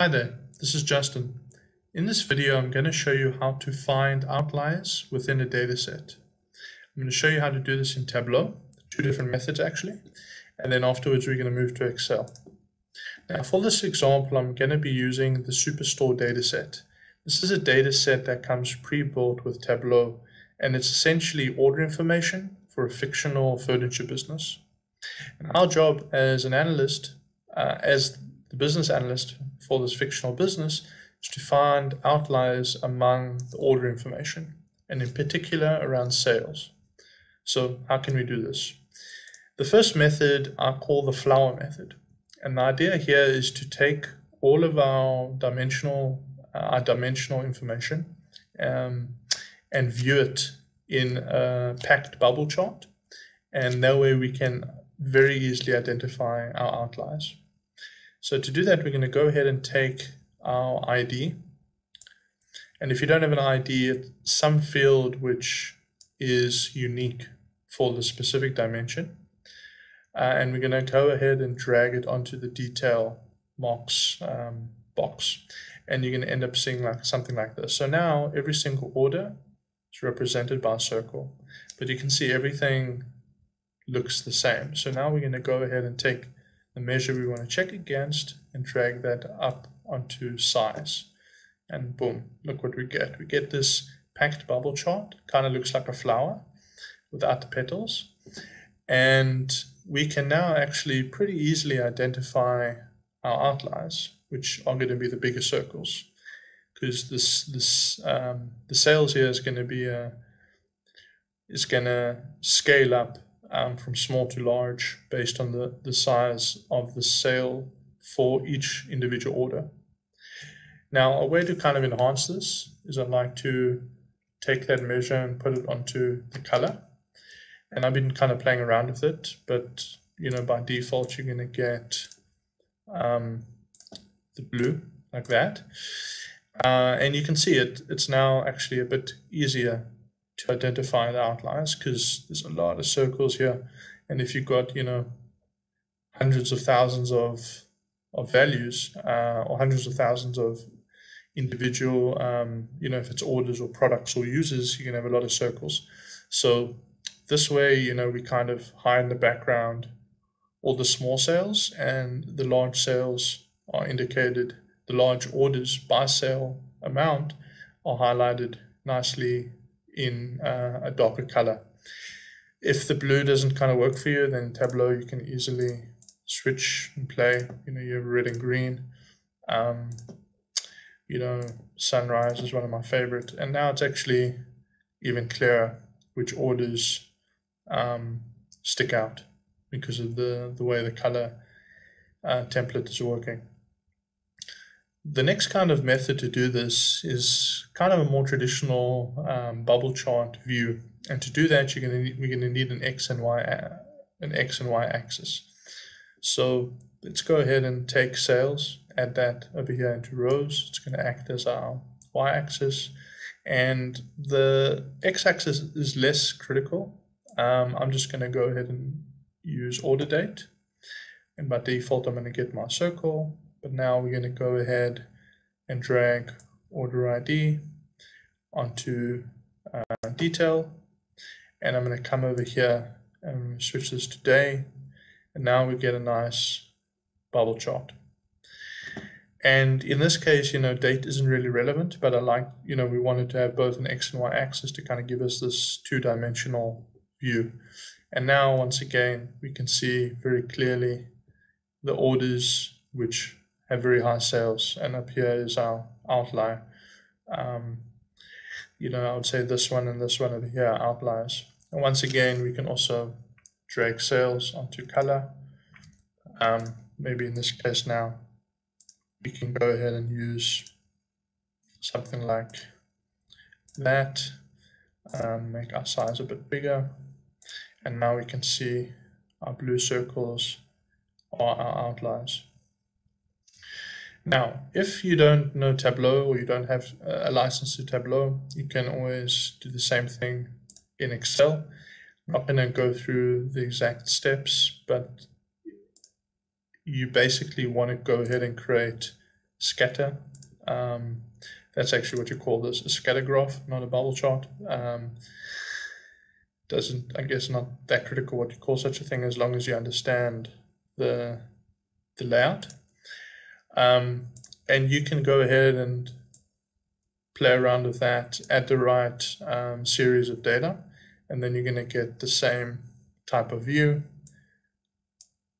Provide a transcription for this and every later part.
Hi there, this is Justin. In this video, I'm going to show you how to find outliers within a data set. I'm going to show you how to do this in Tableau, two different methods actually, and then afterwards we're going to move to Excel. Now for this example, I'm going to be using the Superstore data set. This is a data set that comes pre-built with Tableau, and it's essentially order information for a fictional furniture business. And our job as an analyst, the business analyst for this fictional business, is to find outliers among the order information, and in particular around sales. So how can we do this? The first method I call the flower method, and the idea here is to take all of our dimensional information and view it in a packed bubble chart, and that way we can very easily identify our outliers. So to do that, we're going to go ahead and take our ID. And if you don't have an ID, it's some field which is unique for the specific dimension. And we're going to go ahead and drag it onto the detail marks box. And you're going to end up seeing something like this. So now every single order is represented by a circle. But you can see everything looks the same. So now we're going to go ahead and take the measure we want to check against and drag that up onto size, and boom, look what we get. We get this packed bubble chart. Kind of looks like a flower without the petals, and we can now actually pretty easily identify our outliers, which are going to be the bigger circles, because the sales here is going to be scale up from small to large based on the size of the sale for each individual order. Now a way to kind of enhance this is I'd like to take that measure and put it onto the color, and I've been kind of playing around with it, but you know, by default you're going to get the blue like that, and you can see it's now actually a bit easier to identify the outliers, because there's a lot of circles here, and if you've got, you know, hundreds of thousands of values or hundreds of thousands of individual, you know, if it's orders or products or users, you can have a lot of circles. So this way, you know, we kind of hide in the background all the small sales, and the large sales are indicated, the large orders by sale amount are highlighted nicely in a darker color. If the blue doesn't kind of work for you, then in Tableau you can easily switch and play. You know, you have red and green. You know, sunrise is one of my favorite, and now it's actually even clearer which orders stick out because of the way the color template is working. The next kind of method to do this is kind of a more traditional bubble chart view, and to do that, we're going to need an X and Y axis. So let's go ahead and take sales, add that over here into rows. It's going to act as our Y axis, and the X axis is less critical. I'm just going to go ahead and use order date, and by default I'm going to get my circle. But now we're going to go ahead and drag order ID onto detail, and I'm going to come over here and switch this to day, and now we get a nice bubble chart. And in this case, you know, date isn't really relevant, but I like, you know, we wanted to have both an X and Y axis to kind of give us this two-dimensional view. And now once again we can see very clearly the orders which have very high sales, and up here is our outlier. You know, I would say this one and this one over here are outliers. And once again, we can also drag sales onto color. Maybe in this case now, we can go ahead and use something like that, make our size a bit bigger, and now we can see our blue circles are our outliers. Now, if you don't know Tableau or you don't have a license to Tableau, you can always do the same thing in Excel. I'm not going to go through the exact steps, but you basically want to go ahead and create scatter. That's actually what you call this, a scatter graph, not a bubble chart. Doesn't, I guess, not that critical what you call such a thing, as long as you understand the layout. And you can go ahead and play around with that, add the right series of data, and then you're going to get the same type of view.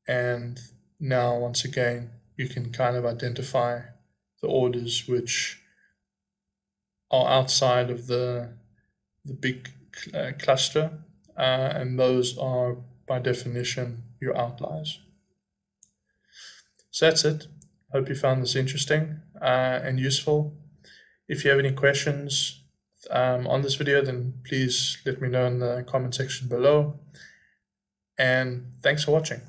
And now, once again, you can kind of identify the orders which are outside of the big cluster, and those are, by definition, your outliers. So that's it. Hope you found this interesting and useful. If you have any questions on this video, then please let me know in the comment section below. And thanks for watching.